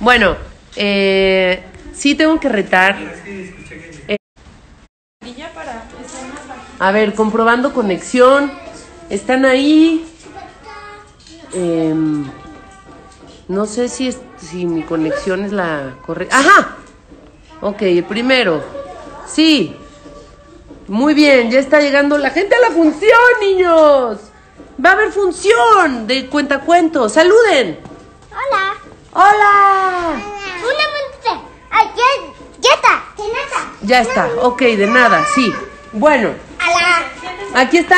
Bueno, sí tengo que retar. A ver, comprobando conexión. Están ahí. No sé si mi conexión es la correcta. ¡Ajá! Ok, primero. Sí. Muy bien, ya está llegando la gente a la función, niños. Va a haber función de cuentacuentos. ¡Saluden! ¡Hola! ¡Hola! ¡Hola, ya está! ¡De nada! Ya está, ok, de nada, sí. Bueno. ¡Hola! Aquí está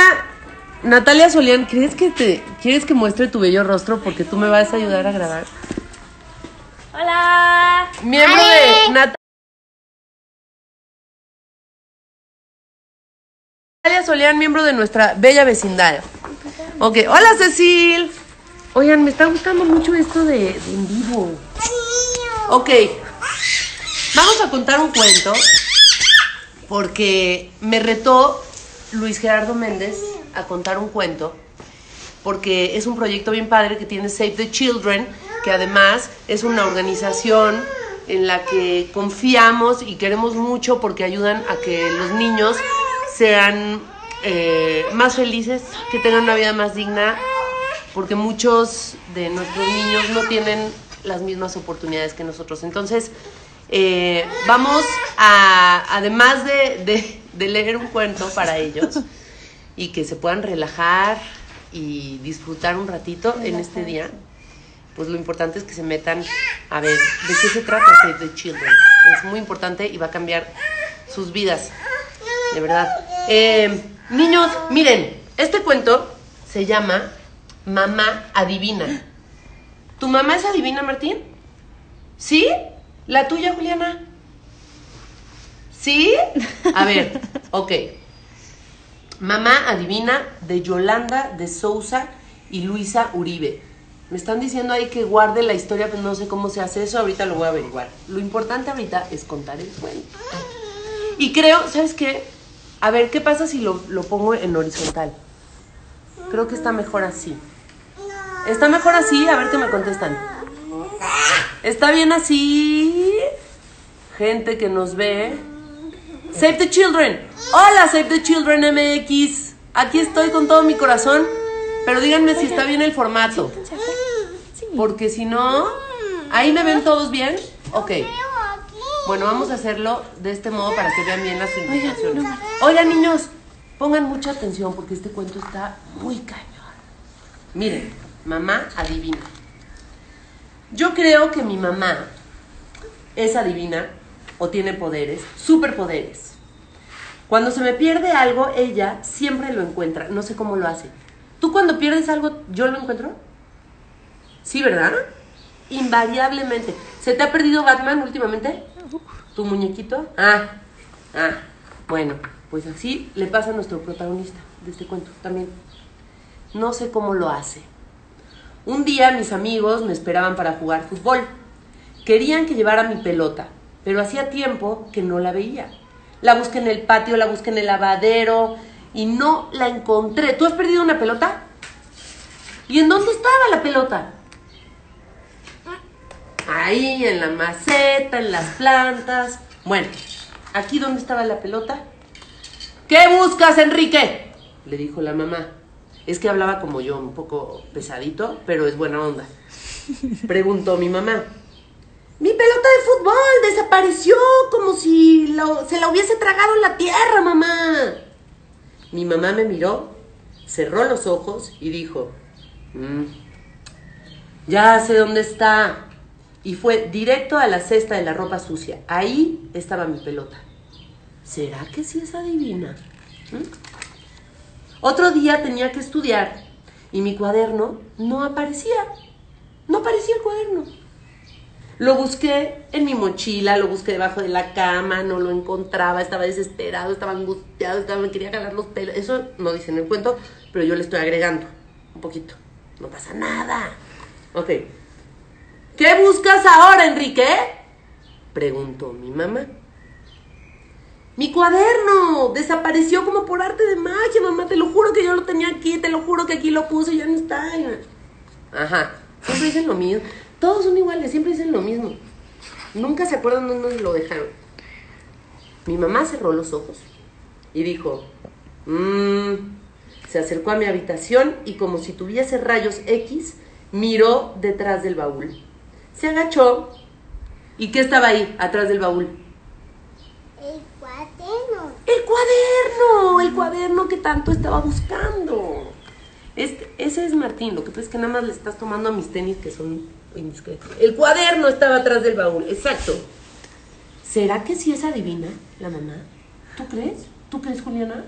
Natalia Solían. ¿Quieres que muestre tu bello rostro? Porque tú me vas a ayudar a grabar. ¡Hola! Miembro de Natalia Solían, miembro de nuestra bella vecindad. Ok, hola Cecil. Oigan, me está gustando mucho esto de en vivo. Ok, vamos a contar un cuento porque me retó Luis Gerardo Méndez a contar un cuento porque es un proyecto bien padre que tiene Save the Children, que además es una organización en la que confiamos y queremos mucho porque ayudan a que los niños sean más felices, que tengan una vida más digna, porque muchos de nuestros niños no tienen las mismas oportunidades que nosotros. Entonces, vamos a, además de leer un cuento para ellos y que se puedan relajar y disfrutar un ratito en este día, pues lo importante es que se metan a ver de qué se trata Save the Children. Es muy importante y va a cambiar sus vidas, de verdad. Niños, miren, este cuento se llama Mamá adivina. ¿Tu mamá es adivina, Martín? ¿Sí? ¿La tuya, Juliana? ¿Sí? A ver, ok. Mamá adivina, de Yolanda de Sousa y Luisa Uribe. Me están diciendo ahí que guarde la historia, pero no sé cómo se hace eso. Ahorita lo voy a averiguar. Lo importante ahorita es contar el cuento. Y creo, ¿sabes qué? A ver, ¿qué pasa si lo pongo en horizontal? Creo que está mejor así. ¿Está mejor así? A ver qué me contestan. ¿Está bien así? Gente que nos ve. ¡Save the Children! ¡Hola, Save the Children MX! Aquí estoy con todo mi corazón. Pero díganme si está bien el formato. Porque si no... ¿Ahí me ven todos bien? Ok. Bueno, vamos a hacerlo de este modo para que vean bien las indicaciones. Oigan, niños... Pongan mucha atención porque este cuento está muy cañón. Miren, mamá adivina. Yo creo que mi mamá es adivina o tiene poderes, superpoderes. Cuando se me pierde algo, ella siempre lo encuentra. No sé cómo lo hace. ¿Tú cuando pierdes algo, yo lo encuentro? Sí, ¿verdad? Invariablemente. ¿Se te ha perdido Batman últimamente? ¿Tu muñequito? Ah, bueno. Pues así le pasa a nuestro protagonista de este cuento también. No sé cómo lo hace. Un día mis amigos me esperaban para jugar fútbol. Querían que llevara mi pelota, pero hacía tiempo que no la veía. La busqué en el patio, la busqué en el lavadero y no la encontré. ¿Tú has perdido una pelota? ¿Y en dónde estaba la pelota? Ahí, en la maceta, en las plantas. Bueno, ¿aquí dónde estaba la pelota? ¿Qué buscas, Enrique?, le dijo la mamá. Es que hablaba como yo, un poco pesadito, pero es buena onda. Preguntó mi mamá. Mi pelota de fútbol desapareció como si se la hubiese tragado en la tierra, mamá. Mi mamá me miró, cerró los ojos y dijo, ya sé dónde está. Y fue directo a la cesta de la ropa sucia. Ahí estaba mi pelota. ¿Será que sí es adivina? Otro día tenía que estudiar y mi cuaderno no aparecía. No aparecía el cuaderno. Lo busqué en mi mochila, lo busqué debajo de la cama, no lo encontraba, estaba desesperado, estaba angustiado, me quería jalar los pelos. Eso no dice en el cuento, pero yo le estoy agregando un poquito. No pasa nada. Ok. ¿Qué buscas ahora, Enrique?, preguntó mi mamá. ¡Mi cuaderno! Desapareció como por arte de magia, mamá. Te lo juro que yo lo tenía aquí. Te lo juro que aquí lo puse y ya no está. Ajá. Siempre dicen lo mismo. Todos son iguales, siempre dicen lo mismo. Nunca se acuerdan dónde lo dejaron. Mi mamá cerró los ojos y dijo, se acercó a mi habitación y como si tuviese rayos X, miró detrás del baúl. Se agachó. ¿Y qué estaba ahí, atrás del baúl? El cuaderno. El cuaderno que tanto estaba buscando. Ese es Martín, lo que pasa es que nada más le estás tomando a mis tenis que son indiscretos. El cuaderno estaba atrás del baúl, exacto. ¿Será que sí es adivina la mamá? ¿Tú crees? ¿Tú crees, Juliana?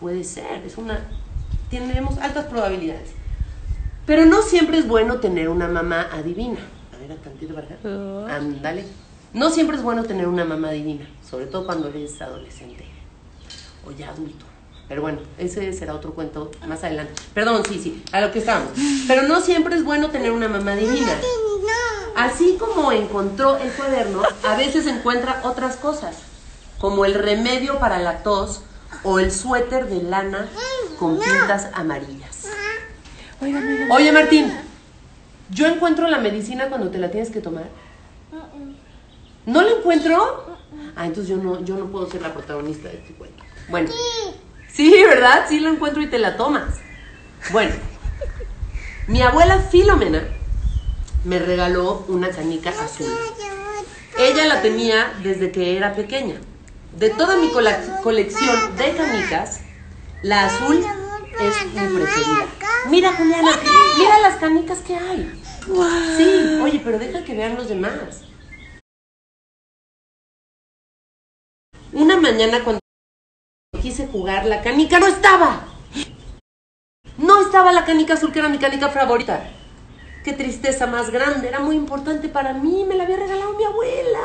Puede ser, es una... Tenemos altas probabilidades. Pero no siempre es bueno tener una mamá adivina. A ver, tantito para acá. Ándale. No siempre es bueno tener una mamá adivina, sobre todo cuando eres adolescente o ya adulto. Pero bueno, ese será otro cuento más adelante. Perdón, sí, a lo que estábamos. Pero no siempre es bueno tener una mamá divina. Así como encontró el cuaderno, a veces encuentra otras cosas, como el remedio para la tos o el suéter de lana con pintas amarillas. Oye, Martín, ¿yo encuentro la medicina cuando te la tienes que tomar? ¿No la encuentro? Ah, entonces yo no puedo ser la protagonista de este cuento. Bueno. Sí, ¿verdad? Sí lo encuentro y te la tomas. Bueno, mi abuela Filomena me regaló una canica azul. Ella la tenía desde que era pequeña. De toda mi colección de canicas, la azul es mi preferida. Mira, Juliana, mira las canicas que hay. Sí, oye, pero deja que vean los demás. Una mañana cuando quise jugar, la canica no estaba. No estaba la canica azul, que era mi canica favorita. Qué tristeza más grande, era muy importante para mí, me la había regalado mi abuela.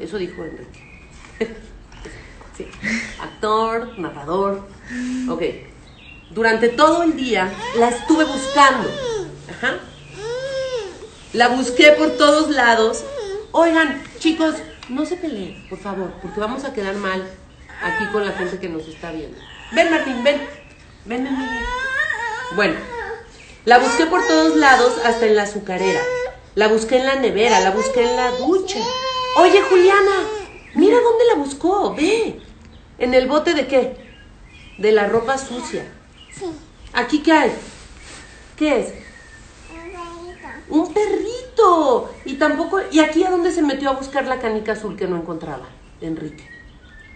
Eso dijo Enrique. Sí. Actor, narrador. Ok. Durante todo el día la estuve buscando. Ajá. La busqué por todos lados. Oigan, chicos, no se peleen, por favor, porque vamos a quedar mal aquí con la gente que nos está viendo. Ven, Martín, ven. Ven, Miguel. Bueno, la busqué por todos lados, hasta en la azucarera. La busqué en la nevera, la busqué en la ducha. Oye, Juliana, mira dónde la buscó, ve. ¿En el bote de qué? De la ropa sucia. Sí. ¿Aquí qué hay? ¿Qué es? Un perrito. Un perrito. Y tampoco... ¿Y aquí a dónde se metió a buscar la canica azul que no encontraba, Enrique?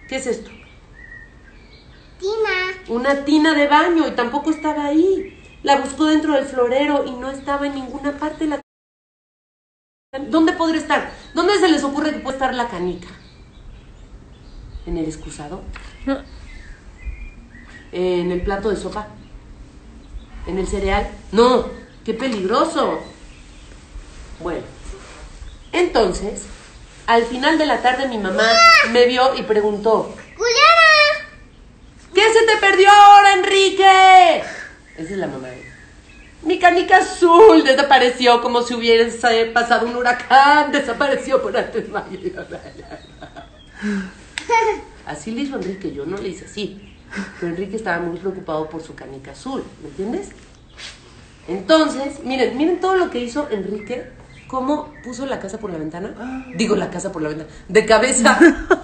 ¿Qué es esto? Tina. Una tina de baño, y tampoco estaba ahí. La buscó dentro del florero y no estaba en ninguna parte. ¿Dónde podría estar? ¿Dónde se les ocurre que puede estar la canica? ¿En el excusado? No. ¿En el plato de sopa? ¿En el cereal? ¡No! ¡Qué peligroso! Bueno, entonces... Al final de la tarde mi mamá me vio y preguntó, ¡Juliana! ¿Qué se te perdió ahora, Enrique? Esa es la mamá. Mi canica azul desapareció como si hubiese pasado un huracán. Desapareció por antes. Así le hizo Enrique, yo no le hice así. Pero Enrique estaba muy preocupado por su canica azul, ¿me entiendes? Entonces, miren todo lo que hizo Enrique. ¿Cómo puso la casa por la ventana? Digo, la casa por la ventana. De cabeza.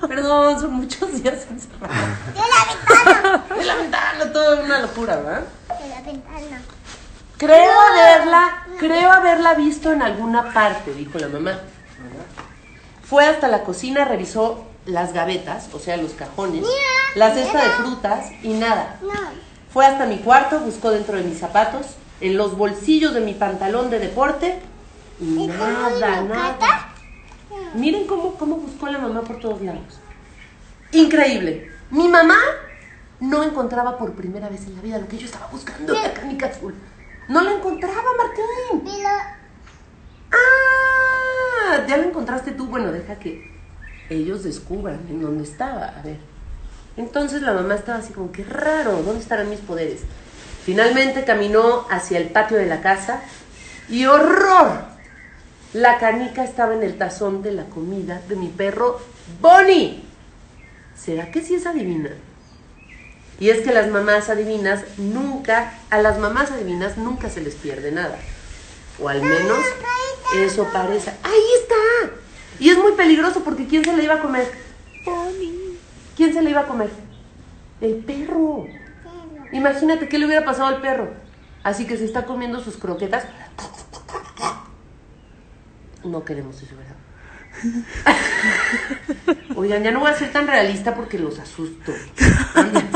Perdón, son muchos días encerrados. ¡De la ventana! ¡De la ventana! Todo es una locura, ¿verdad? De la ventana. Creo haberla visto en alguna parte, dijo la mamá. Fue hasta la cocina, revisó las gavetas, o sea, los cajones, la cesta de frutas y nada. Fue hasta mi cuarto, buscó dentro de mis zapatos, en los bolsillos de mi pantalón de deporte... Nada. Miren cómo buscó la mamá por todos lados. Increíble. Mi mamá no encontraba por primera vez en la vida lo que yo estaba buscando. La canica azul. No la encontraba, Martín. Ah, ya la encontraste tú. Bueno, deja que ellos descubran en dónde estaba. A ver. Entonces la mamá estaba así como, qué raro, ¿dónde estarán mis poderes? Finalmente caminó hacia el patio de la casa y ¡horror! La canica estaba en el tazón de la comida de mi perro Bonnie. ¿Será que sí es adivina? Y es que a las mamás adivinas nunca se les pierde nada. O al menos Eso parece. ¡Ahí está! Y es muy peligroso porque ¿quién se la iba a comer? Bonnie. ¿Quién se la iba a comer? El perro. Imagínate qué le hubiera pasado al perro. Así que se está comiendo sus croquetas. No queremos eso, ¿verdad? Oigan, ya no voy a ser tan realista porque los asusto. Oigan.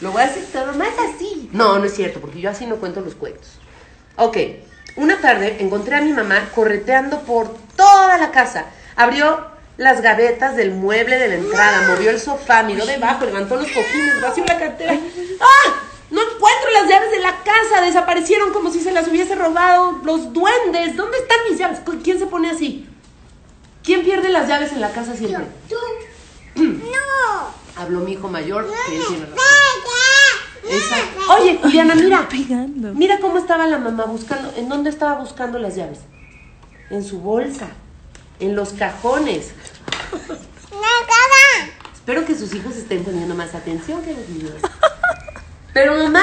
Lo voy a hacer todo más así. No, no es cierto, porque yo así no cuento los cuentos. Ok, una tarde encontré a mi mamá correteando por toda la casa. Abrió las gavetas del mueble de la entrada, movió el sofá, miró debajo, levantó los cojines, vació la cartera. ¡Ah! No encuentro las llaves de la casa, desaparecieron como si se las hubiese robado los duendes. ¿Dónde están mis llaves? ¿Quién se pone así? ¿Quién pierde las llaves en la casa siempre? Yo. No. Habló mi hijo mayor, que él tiene razón. Esa. Oye, Juliana, mira. Mira cómo estaba la mamá buscando. ¿En dónde estaba buscando las llaves? En su bolsa, en los cajones. Espero que sus hijos estén poniendo más atención que los niños. Pero mamá,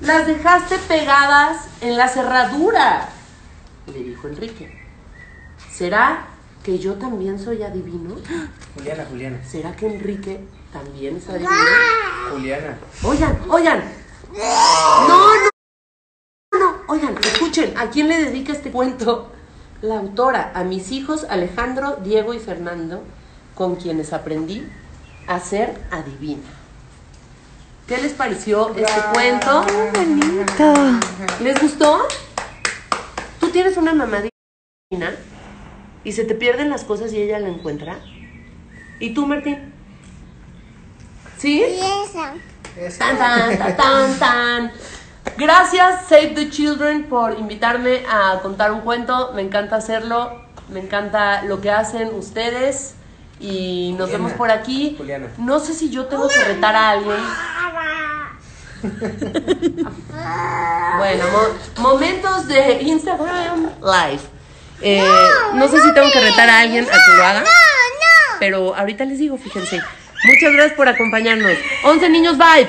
las dejaste pegadas en la cerradura, le dijo Enrique. ¿Será que yo también soy adivino? Juliana, Juliana. ¿Será que Enrique también es adivino? Juliana. Oigan, oigan. No, no, no. Oigan, escuchen, ¿a quién le dedica este cuento? La autora, a mis hijos Alejandro, Diego y Fernando, con quienes aprendí a ser adivina. ¿Qué les pareció este cuento? ¡Qué bonito! ¿Les gustó? ¿Tú tienes una mamá divina y se te pierden las cosas y ella la encuentra? ¿Y tú, Martín? ¿Sí? Y esa. ¡Tan, tan, tan, tan! Gracias, Save the Children, por invitarme a contar un cuento. Me encanta hacerlo. Me encanta lo que hacen ustedes. Y nos Juliana, vemos por aquí. Juliana. No sé si yo tengo que retar a alguien. Bueno, momentos de Instagram Live. No sé si tengo que retar a alguien a que lo haga. Pero ahorita les digo, fíjense. Muchas gracias por acompañarnos. 11 niños, bye.